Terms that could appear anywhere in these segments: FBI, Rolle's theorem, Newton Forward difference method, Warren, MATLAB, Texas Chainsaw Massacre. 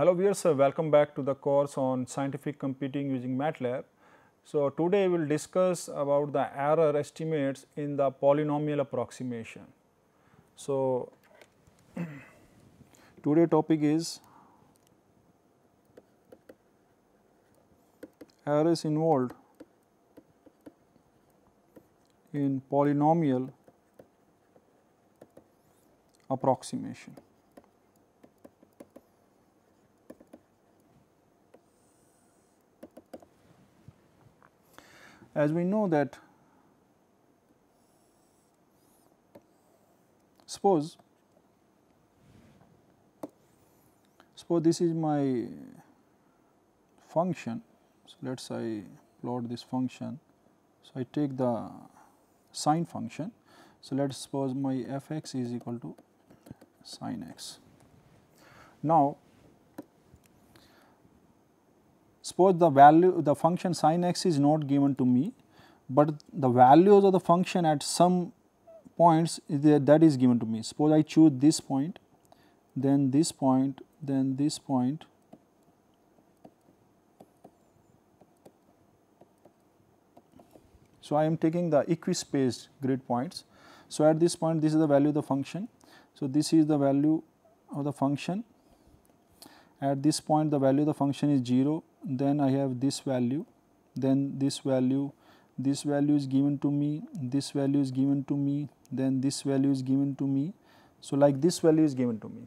Hello viewers, welcome back to the course on scientific computing using MATLAB. So, today we will discuss about the error estimates in the polynomial approximation. So, today topic is errors involved in polynomial approximation. As we know that, suppose this is my function. So, let us I plot this function. So, I take the sine function. So, let us suppose my f x is equal to sine x. Now, suppose the function sin x is not given to me, but the values of the function at some points that is given to me. Suppose I choose this point, then this point, then this point, so I am taking the equispaced grid points. So, at this point this is the value of the function. So, this is the value of the function. At this point the value of the function is 0, then I have this value, then this value is given to me, this value is given to me, then this value is given to me. So, like this value is given to me.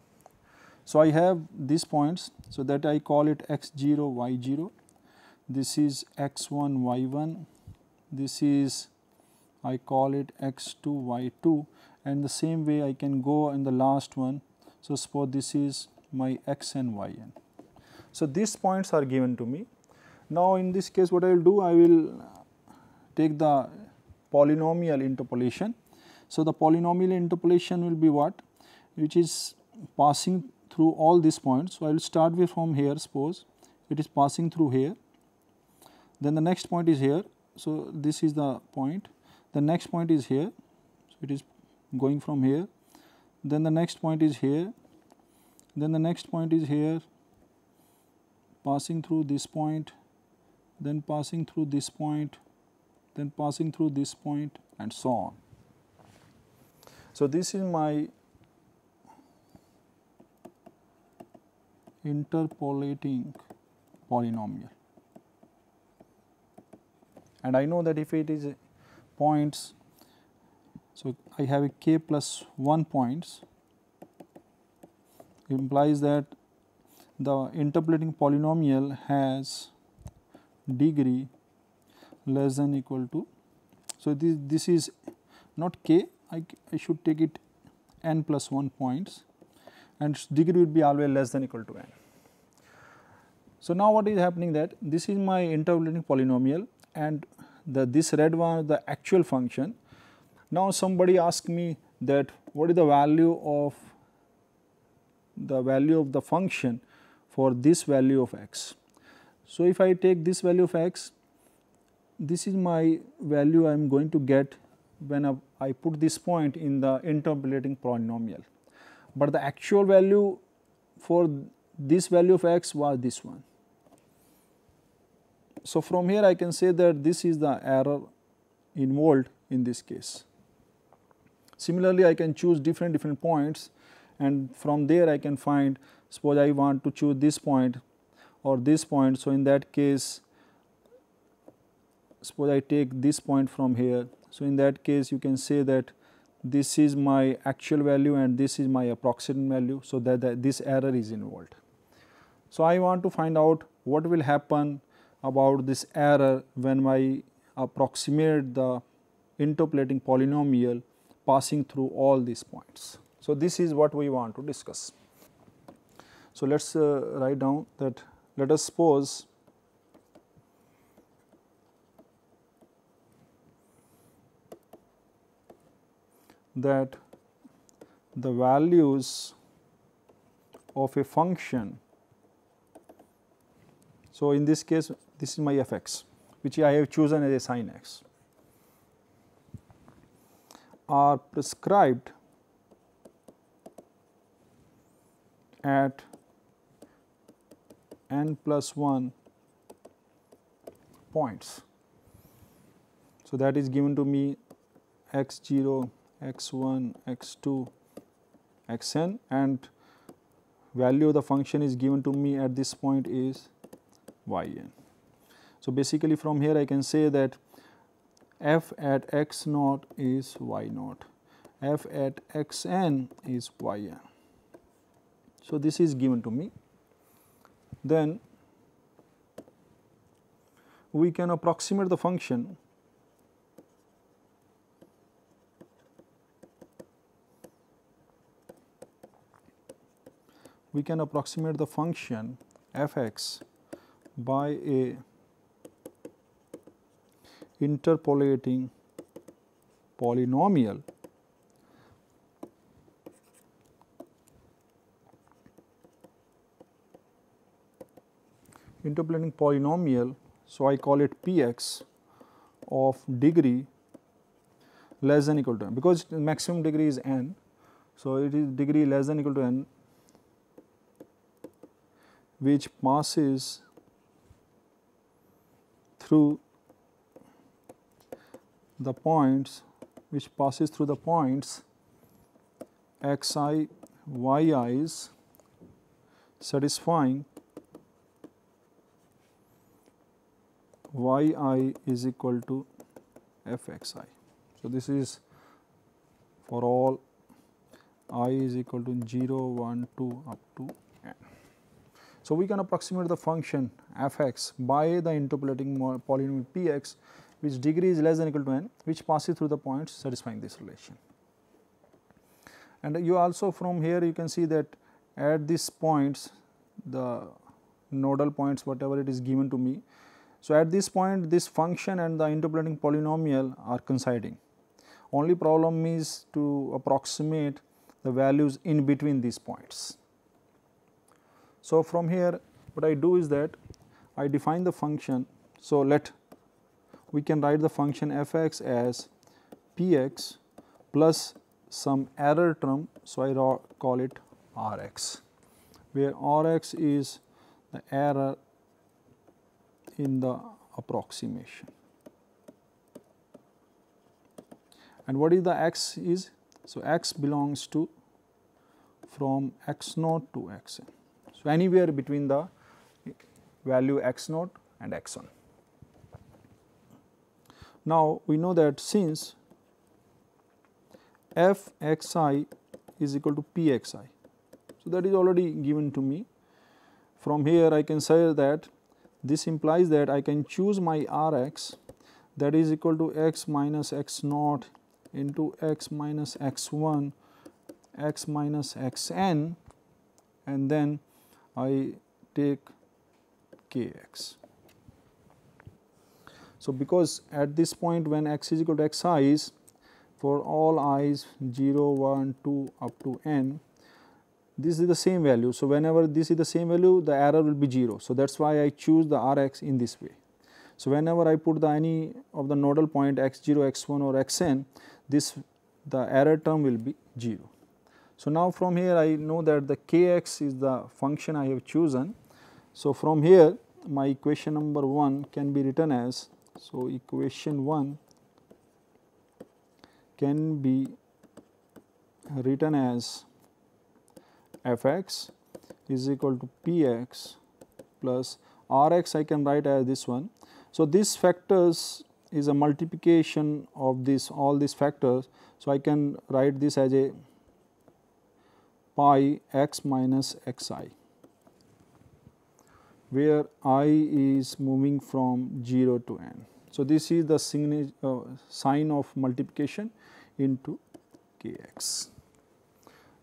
So, I have these points, so that I call it x0, y0, this is x1, y1, this is I call it x2, y2, and the same way I can go in the last one. So, suppose this is my x and y n. So, these points are given to me. Now, in this case what I will do, I will take the polynomial interpolation. So, the polynomial interpolation will be what? Which is passing through all these points. So, I will start with from here, suppose it is passing through here, then the next point is here. So, this is the point, the next point is here, so it is going from here, then the next point is here, then the next point is here, passing through this point, then passing through this point, then passing through this point, and so on. So, this is my interpolating polynomial, and I know that if it is points, so I have a k plus 1 points. Implies that the interpolating polynomial has degree less than equal to, so this is not k, I should take it n plus 1 points, and degree would be always less than equal to n. So, now what is happening that this is my interpolating polynomial, and this red one is the actual function. Now, somebody asked me that what is the value of the function for this value of x. So, if I take this value of x, this is my value I am going to get when I put this point in the interpolating polynomial, but the actual value for this value of x was this one. So, from here I can say that this is the error involved in this case. Similarly, I can choose different points, and from there I can find, suppose I want to choose this point or this point. So, in that case, suppose I take this point from here. So, in that case you can say that this is my actual value and this is my approximate value. So, that this error is involved. So, I want to find out what will happen about this error when I approximate the interpolating polynomial passing through all these points. So, this is what we want to discuss. So, let us write down that, let us suppose that the values of a function. So, in this case this is my f x, which I have chosen as a sin x, are prescribed at n plus 1 points. So, that is given to me x0, x1, x2, xn, and value of the function is given to me at this point is yn. So, basically from here I can say that f at x0 is y0, f at xn is yn. So, this is given to me. Then we can approximate the function fx by a interpolating polynomial so I call it Px of degree less than equal to n, because maximum degree is n. So, it is degree less than equal to n which passes through the points xi, yi's, satisfying yi is equal to fxi. So, this is for all I is equal to 0, 1, 2 up to n. So, we can approximate the function fx by the interpolating polynomial px which degree is less than equal to n which passes through the points satisfying this relation. And you also from here you can see that at these points, the nodal points whatever it is given to me. So, at this point this function and the interpolating polynomial are coinciding. Only problem is to approximate the values in between these points. So, from here what I do is that I define the function. So, we can write the function fx as px plus some error term. So, I call it rx, where rx is the error in the approximation. And what is the x is? So, x belongs to from x0 to xn. So, anywhere between the value x0 and x1. Now, we know that since fxi is equal to pxi, so that is already given to me. From here I can say that this implies that I can choose my rx that is equal to x minus x0 into x minus x1, x minus xn, and then I take kx. So, because at this point when x is equal to xi is for all i's 0, 1, 2 up to n, this is the same value. So, whenever this is the same value the error will be 0. So, that is why I choose the rx in this way. So, whenever I put the any of the nodal point x0, x1 or xn, the error term will be 0. So, now from here I know that the kx is the function I have chosen. So, from here my equation number 1 can be written as, so equation 1 can be written as fx is equal to px plus rx I can write as this one. So, this factors is a multiplication of this all these factors. So, I can write this as a pi x minus xi, where I is moving from 0 to n. So, this is the sign of multiplication into kx.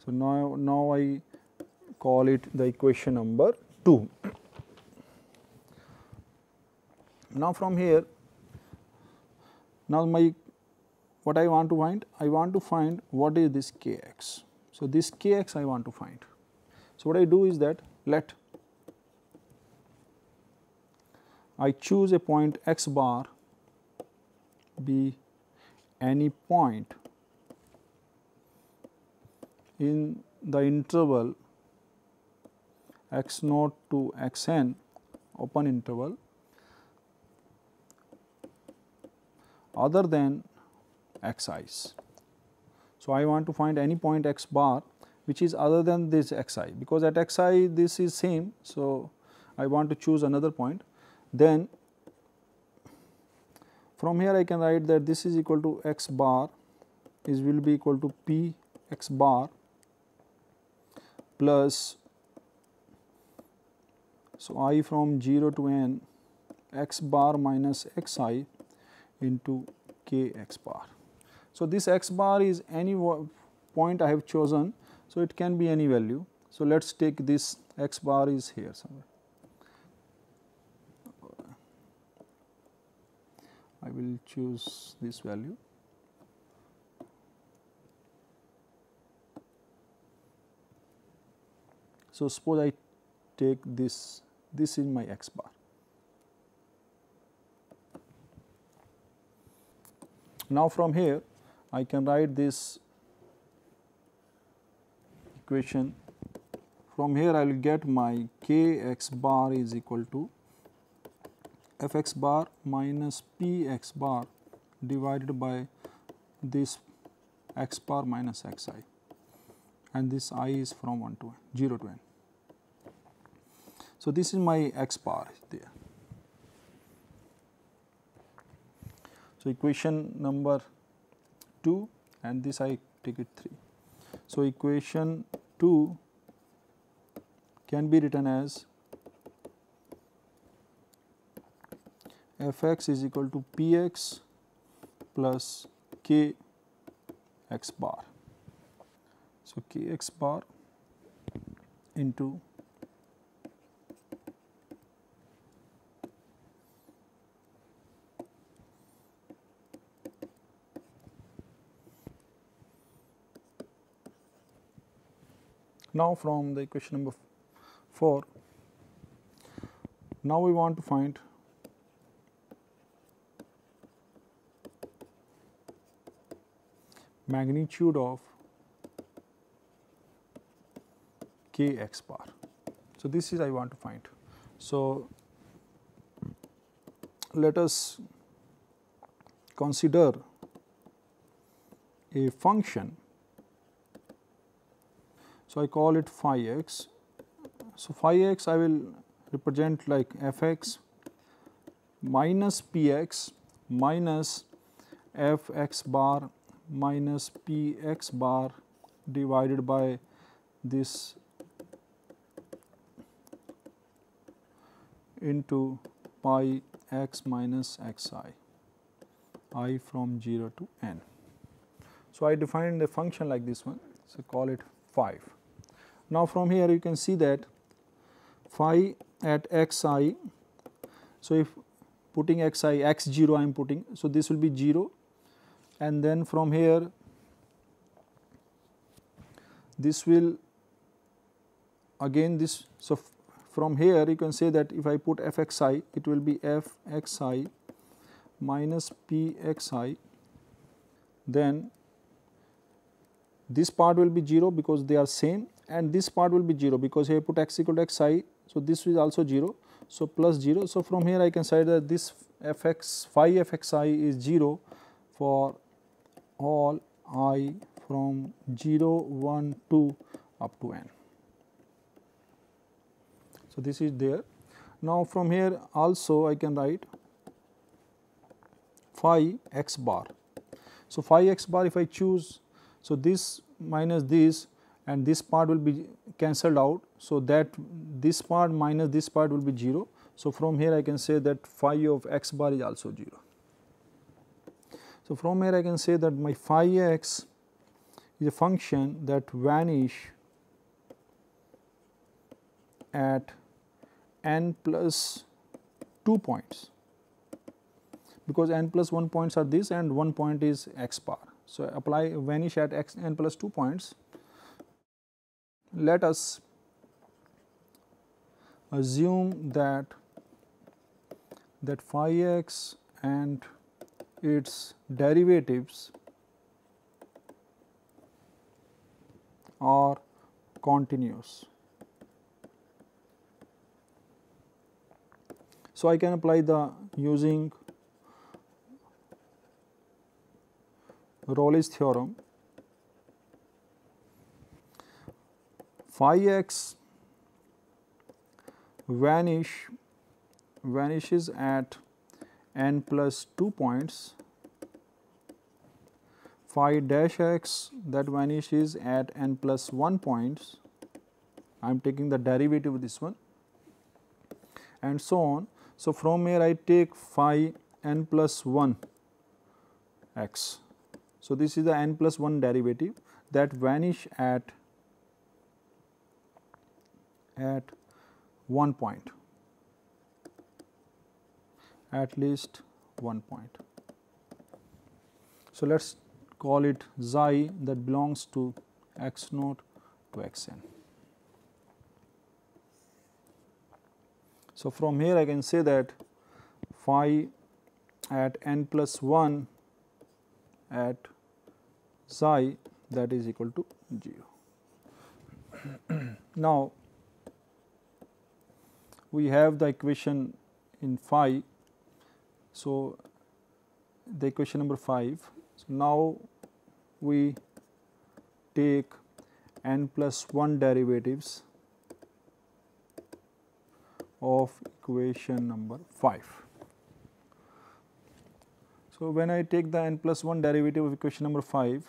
So, now I call it the equation number 2. Now, from here, now what I want to find? I want to find what is this kx. So, this kx I want to find. So, what I do is that I choose a point x bar be any point in the interval x0 to xn open interval other than xi's. So, I want to find any point x bar which is other than this xi, because at xi this is same. So, I want to choose another point. Then from here I can write that this is equal to x bar is will be equal to p x bar plus, so I from 0 to n x bar minus xi into k x bar. So, this x bar is any point I have chosen, so it can be any value. So, let us take this x bar is here somewhere. I will choose this value. So, suppose I take this is my x bar. Now, from here I can write this equation. From here I will get my k x bar is equal to f x bar minus p x bar divided by this x bar minus xi, and this I is from 0 to n. So, this is my x bar there. So, equation number 2, and this I take it 3. So, equation 2 can be written as f x is equal to p x plus k x bar. So, k x bar into now from the equation number 4, now we want to find magnitude of k x bar. So, this is I want to find. So, let us consider a function. So, I call it phi x. So, phi x I will represent like f x minus p x minus f x bar minus p x bar divided by this into pi x minus xi, I from 0 to n. So, I defined a function like this one. So, call it 5. Now, from here you can see that phi at xi, so if putting xi, x0 I am putting, so this will be 0, and then from here this will again this. So, from here you can say that if I put f xi, it will be f xi minus p xi, then this part will be 0 because they are same, and this part will be 0 because here I put x equal to xi. So, this is also 0. So, plus 0. So, from here I can say that this f x phi f x I is 0 for all I from 0, 1, 2 up to n. So, this is there. Now, from here also I can write phi x bar. So, phi x bar if I choose, so this minus this and this part will be cancelled out. So, that this part minus this part will be 0. So, from here I can say that phi of x bar is also 0. So, from here I can say that my phi x is a function that vanish at n plus 2 points, because n plus 1 points are this and 1 point is x bar. So, apply vanish at x n plus 2 points. Let us assume that phi x and its derivatives are continuous. So, I can apply the using Rolle's theorem, phi x vanishes at n plus 2 points, phi dash x that vanishes at n plus 1 points, I am taking the derivative of this one, and so on. So, from here I take phi n plus 1 x. So, this is the n plus 1 derivative that vanish at 1 point, at least 1 point. So, let us call it xi that belongs to x naught to x n. So, from here I can say that phi at n plus 1 at psi that is equal to 0. Now, we have the equation in phi. So, the equation number 5. So, now we take n plus 1 derivatives of equation number 5. So, when I take the n plus 1 derivative of equation number 5,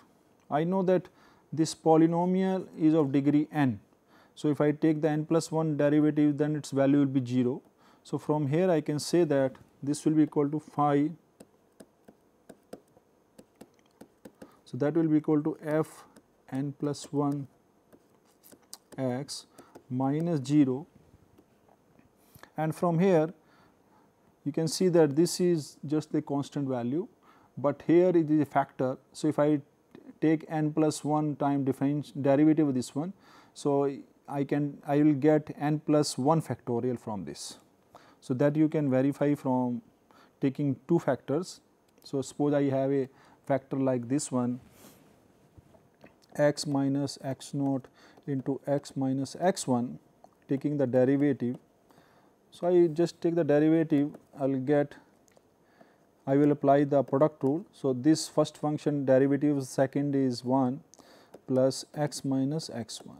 I know that this polynomial is of degree n. So, if I take the n plus 1 derivative, then its value will be 0. So, from here I can say that this will be equal to phi. So, that will be equal to f n plus 1 x minus 0, and from here you can see that this is just the constant value, but here it is a factor. So, if I take n plus 1 time derivative of this one, so I will get n plus 1 factorial from this. So, that you can verify from taking 2 factors. So, suppose I have a factor like this one, x minus x naught into x minus x1, taking the derivative. So, I just take the derivative, I will apply the product rule. So, this first function derivative second is 1 plus x minus x1.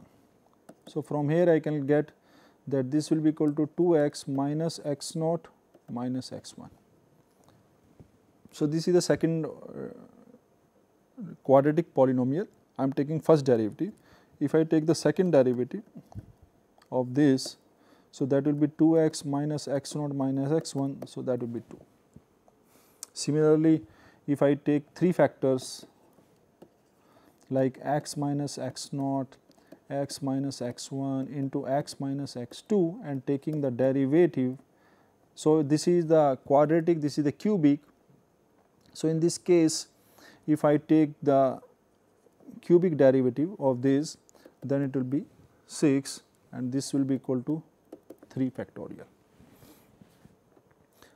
So, from here I can get that this will be equal to 2x minus x naught minus x1. So, this is the second quadratic polynomial. I am taking first derivative. If I take the second derivative of this, so, that will be 2x minus x0 minus x1. So, that will be 2. Similarly, if I take 3 factors like x minus x0, x minus x1 into x minus x2 and taking the derivative. So, this is the quadratic, this is the cubic. So, in this case, if I take the cubic derivative of this, then it will be 6 and this will be equal to 3 factorial.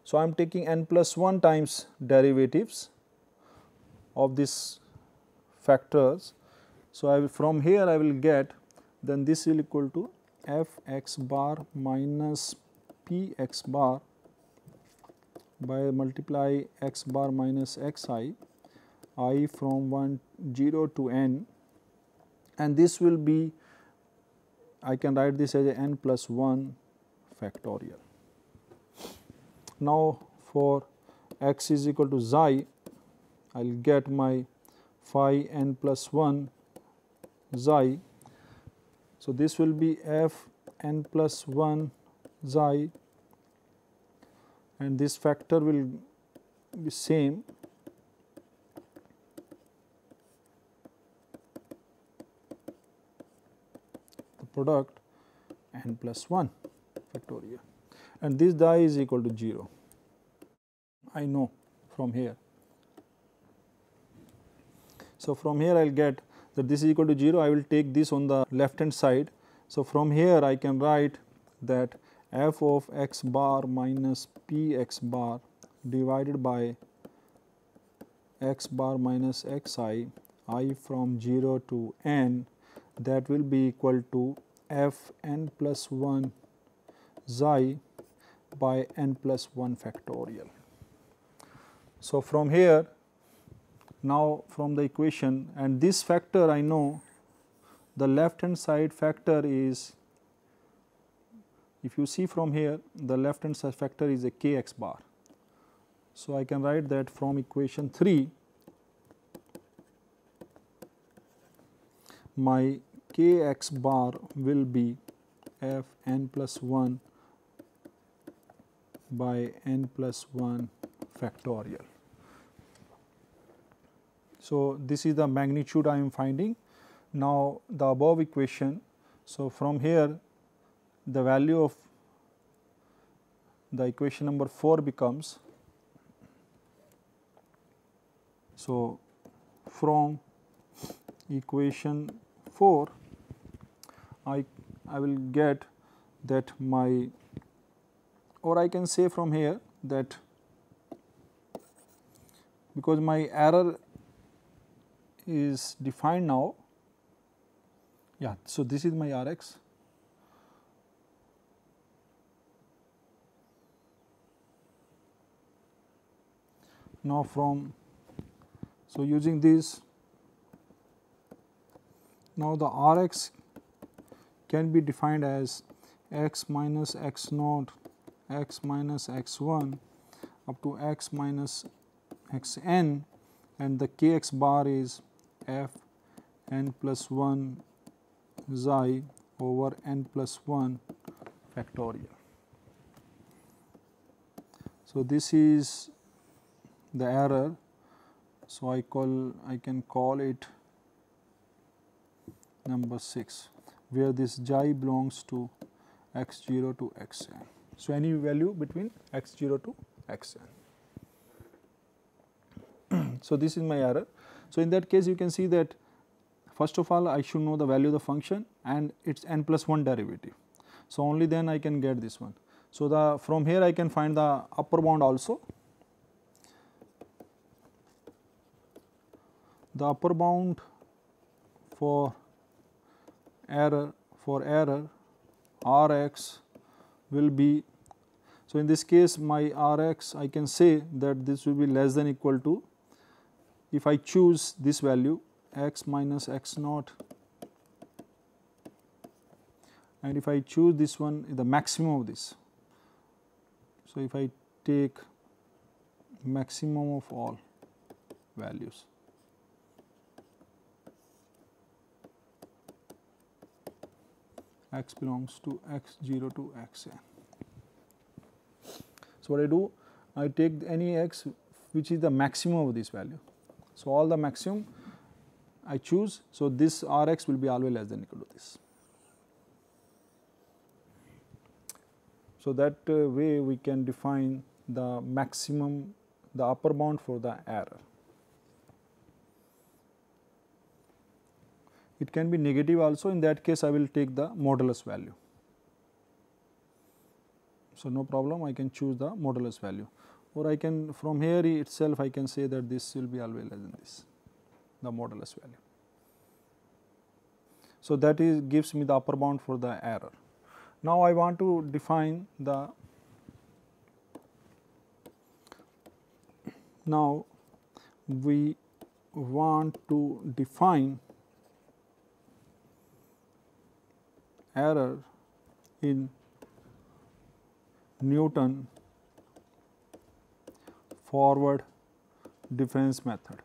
So, I am taking n plus 1 times derivatives of these factors. So, I will from here I will get then this will equal to f x bar minus p x bar by multiply x bar minus x I from 0 to n, and this will be, I can write this as a n plus 1 factorial. Now, for x is equal to xi, I will get my phi n plus 1 xi. So, this will be f n plus 1 xi, and this factor will be same. The product n plus 1 factorial. And this die is equal to 0, I know from here. So, from here I will get that this is equal to 0, I will take this on the left hand side. So, from here I can write that f of x bar minus p x bar divided by x bar minus x I from 0 to n, that will be equal to f n plus 1 xi by n plus 1 factorial. So, from here now from the equation, and this factor I know the left hand side factor is, if you see from here the left hand side factor is a kx bar. So, I can write that from equation 3 my kx bar will be f n plus 1 by n plus 1 factorial. So, this is the magnitude I am finding. Now, the above equation. So, from here the value of the equation number 4 becomes, so from equation 4 I will get that my, or I can say from here that because my error is defined now, yeah. So, this is my Rx. Now, from, so using this, now the Rx can be defined as x minus x naught, x minus x1 up to x minus xn, and the kx bar is f n plus 1 xi over n plus 1 factorial. So, this is the error. So, I can call it number 6, where this xi belongs to x0 to xn. So, any value between x0 to xn. So, this is my error. So, in that case you can see that first of all I should know the value of the function and its n plus 1 derivative. So, only then I can get this one. So, the from here I can find the upper bound also. The upper bound for error Rx will be, so in this case my Rx I can say that this will be less than equal to, if I choose this value x minus x naught, and if I choose this one, the maximum of this. So, if I take maximum of all values, x belongs to x0 to xn. So, what I do? I take any x which is the maximum of this value. So, all the maximum I choose. So, this Rx will be always less than equal to this. So, that way we can define the maximum, the upper bound for the error. It can be negative also, in that case I will take the modulus value. So, no problem, I can choose the modulus value, or I can from here itself I can say that this will be always less than this, the modulus value. So, that is gives me the upper bound for the error. Now, I want to define the, now we want to define error in Newton forward difference method.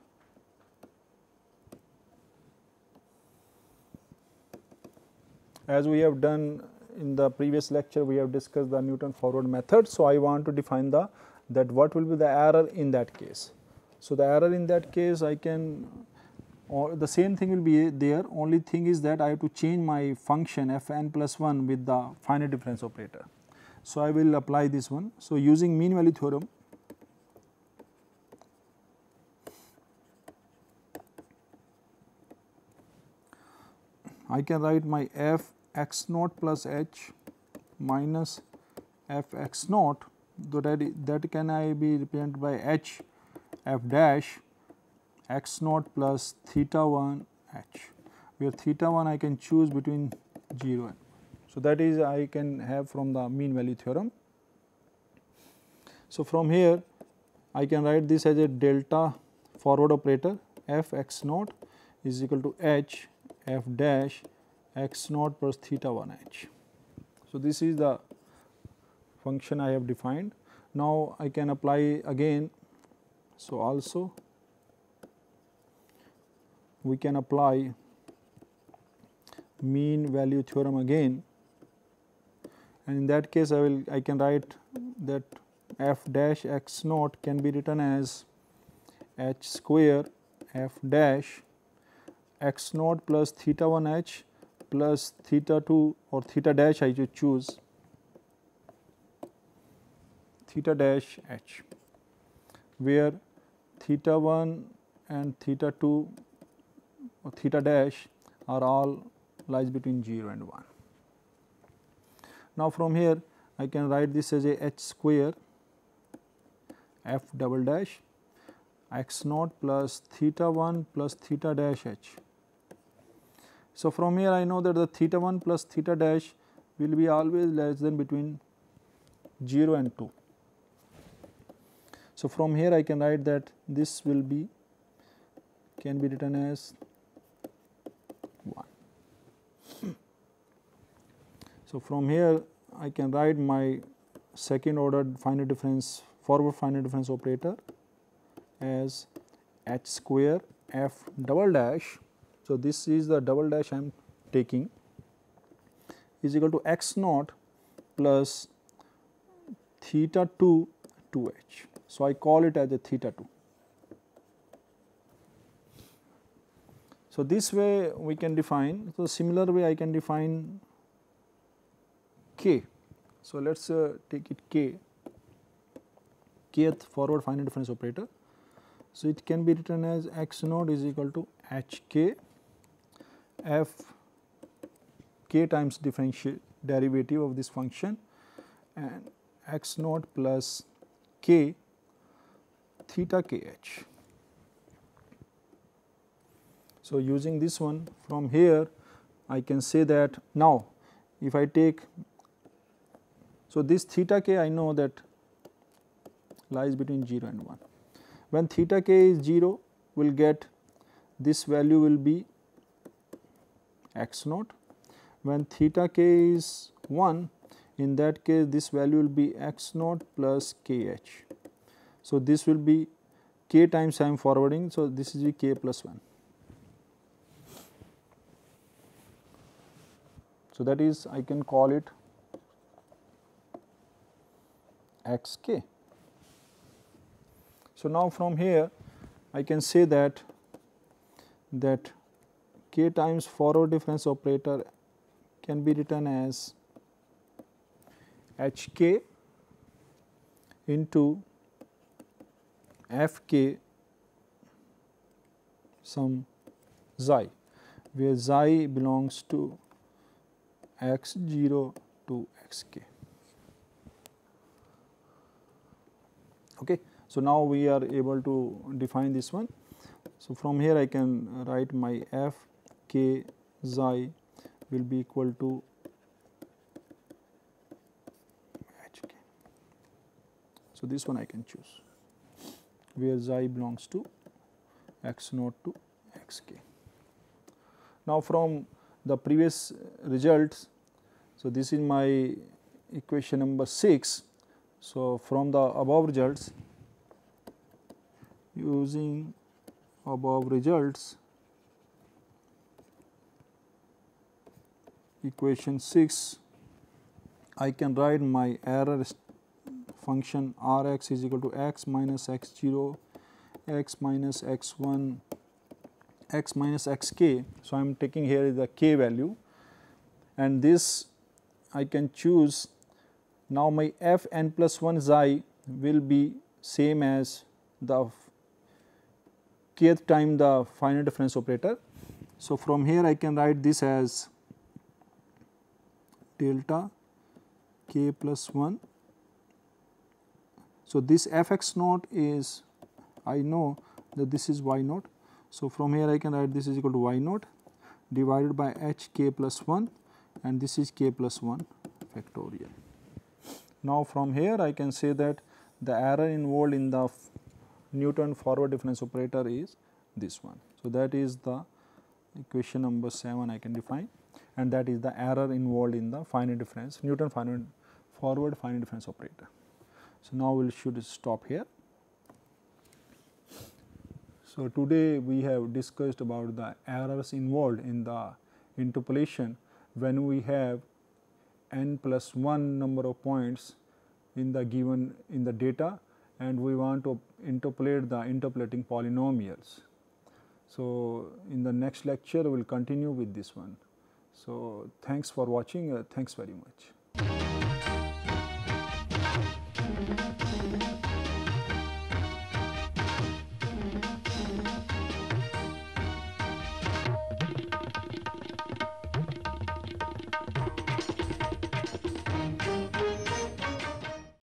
As we have done in the previous lecture, we have discussed the Newton forward method. So, I want to define the, that what will be the error in that case. So, the error in that case I can, or the same thing will be there, only thing is that I have to change my function f n plus 1 with the finite difference operator. So, I will apply this one. So, using mean value theorem, I can write my f x naught plus h minus f x naught, that can I be represented by h f dash x naught plus theta 1 h, where theta 1 I can choose between 0 and 1. So, that is I can have from the mean value theorem. So, from here I can write this as a delta forward operator f x naught is equal to h f dash x naught plus theta 1 h. So, this is the function I have defined. Now, I can apply again. So, also we can apply mean value theorem again, and in that case I can write that f dash x naught can be written as h square f dash x naught plus theta 1 h plus theta 2 or theta dash I should choose theta dash h, where theta 1 and theta 2 or theta dash are all lies between 0 and 1. Now, from here I can write this as a h square f double dash x naught plus theta 1 plus theta dash h. So, from here I know that the theta 1 plus theta dash will be always less than between 0 and 2. So, from here I can write that this will be can be written as 1. So, from here I can write my second order finite difference forward finite difference operator as h square f double dash. So, this is the double dash I am taking is equal to x naught plus theta 2 2h. So, I call it as a theta 2. So, this way we can define. So, similar way I can define k. So, let us take it kth forward finite difference operator. So, it can be written as x naught is equal to h k f k times differential derivative of this function and x naught plus k theta k h. So, using this one from here I can say that now if I take, so this theta k I know that lies between 0 and 1. When theta k is 0, we will get this value will be x naught. When theta k is 1, in that case this value will be x naught plus k h. So, this will be k times I am forwarding. So, this is k plus 1. So, that is I can call it x k. So, now from here I can say that k times forward difference operator can be written as h k into f k some xi, where xi belongs to x 0 to x k. Okay. So, now we are able to define this one. So, from here I can write my f k xi will be equal to h k. So, this one I can choose where xi belongs to x naught to x k. Now, from the previous results, so this is my equation number 6. So, from the above results, using above results, equation 6, I can write my error function r x is equal to x minus x 0, x minus x 1, x minus x k. So, I am taking here the k value, and this I can choose. Now, my f n plus 1 xi will be same as the kth time the finite difference operator. So, from here I can write this as delta k plus 1. So, this f x naught is, I know that this is y naught. So, from here I can write this is equal to y naught divided by h k plus 1, and this is k plus 1 factorial. Now, from here I can say that the error involved in the Newton forward difference operator is this one. So, that is the equation number 7 I can define, and that is the error involved in the finite difference, Newton forward finite difference operator. So, now we should stop here. So, today we have discussed about the errors involved in the interpolation when we have n+1 number of points in the given in the data and we want to interpolate the interpolating polynomials. So, in the next lecture we will continue with this one. So, thanks for watching, thanks very much.